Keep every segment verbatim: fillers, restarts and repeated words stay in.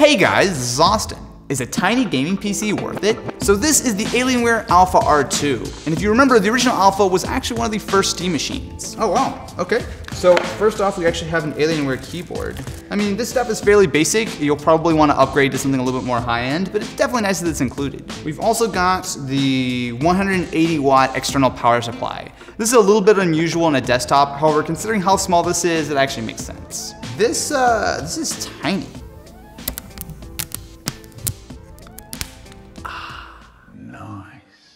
Hey guys, this is Austin. Is a tiny gaming P C worth it? So this is the Alienware Alpha R two. And if you remember, the original Alpha was actually one of the first Steam machines. Oh wow, okay. So first off, we actually have an Alienware keyboard. I mean, this stuff is fairly basic. You'll probably want to upgrade to something a little bit more high-end, but it's definitely nice that it's included. We've also got the one hundred eighty watt external power supply. This is a little bit unusual on a desktop. However, considering how small this is, it actually makes sense. This, uh, this is tiny.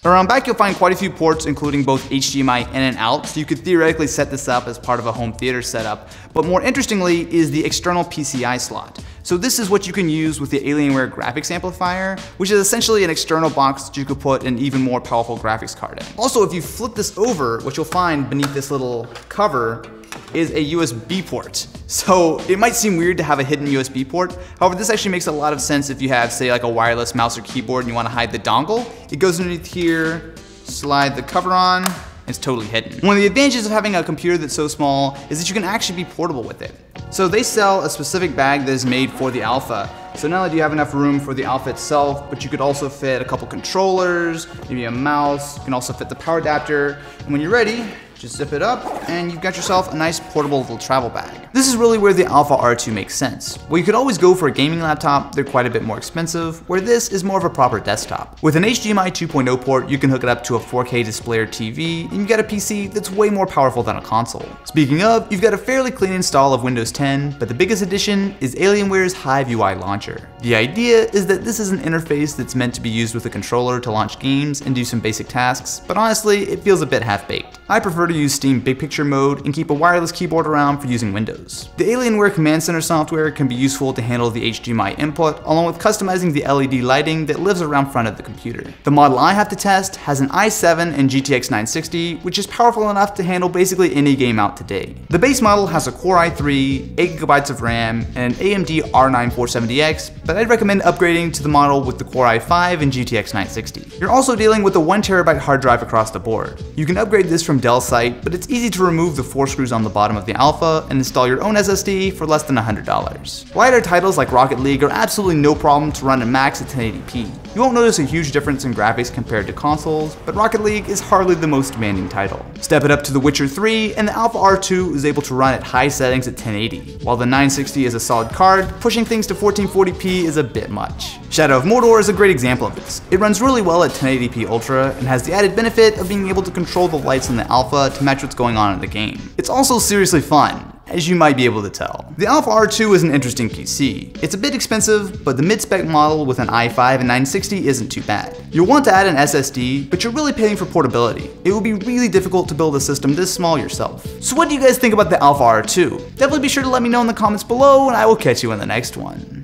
Around back, you'll find quite a few ports, including both H D M I in and out, so you could theoretically set this up as part of a home theater setup. But more interestingly is the external P C I slot. So this is what you can use with the Alienware graphics amplifier, which is essentially an external box that you could put an even more powerful graphics card in. Also, if you flip this over, what you'll find beneath this little cover is a U S B port. So it might seem weird to have a hidden U S B port. However, this actually makes a lot of sense if you have, say, like a wireless mouse or keyboard and you want to hide the dongle. It goes underneath here, slide the cover on, and it's totally hidden. One of the advantages of having a computer that's so small is that you can actually be portable with it. So they sell a specific bag that is made for the Alpha. So not only do you have enough room for the Alpha itself, but you could also fit a couple controllers, maybe a mouse. You can also fit the power adapter. And when you're ready, just zip it up and you've got yourself a nice portable little travel bag. This is really where the Alpha R two makes sense. Well, you could always go for a gaming laptop, they're quite a bit more expensive, where this is more of a proper desktop. With an H D M I two point oh port, you can hook it up to a four K display or T V, and you've got a P C that's way more powerful than a console. Speaking of, you've got a fairly clean install of Windows ten, but the biggest addition is Alienware's Hive U I launcher. The idea is that this is an interface that's meant to be used with a controller to launch games and do some basic tasks, but honestly, it feels a bit half-baked. I prefer to use Steam Big Picture mode and keep a wireless keyboard around for using Windows. The Alienware Command Center software can be useful to handle the H D M I input, along with customizing the L E D lighting that lives around front of the computer. The model I have to test has an i seven and G T X nine sixty, which is powerful enough to handle basically any game out today. The base model has a Core i three, eight gigabytes of RAM, and an A M D R nine four seventy X, but I'd recommend upgrading to the model with the Core i five and G T X nine sixty. You're also dealing with a one terabyte hard drive across the board. You can upgrade this from Dell's site, but it's easy to remove the four screws on the bottom of the Alpha and install your own S S D for less than one hundred dollars. Lighter titles like Rocket League are absolutely no problem to run at max at ten eighty p. You won't notice a huge difference in graphics compared to consoles, but Rocket League is hardly the most demanding title. Step it up to The Witcher three, and the Alpha R two is able to run at high settings at ten eighty, while the nine sixty is a solid card, pushing things to fourteen forty p is a bit much. Shadow of Mordor is a great example of this. It runs really well at ten eighty p Ultra, and has the added benefit of being able to control the lights in the Alpha to match what's going on in the game. It's also seriously fun, as you might be able to tell. The Alpha R two is an interesting P C. It's a bit expensive, but the mid-spec model with an i five and nine sixty isn't too bad. You'll want to add an S S D, but you're really paying for portability. It would be really difficult to build a system this small yourself. So what do you guys think about the Alpha R two? Definitely be sure to let me know in the comments below, and I will catch you in the next one.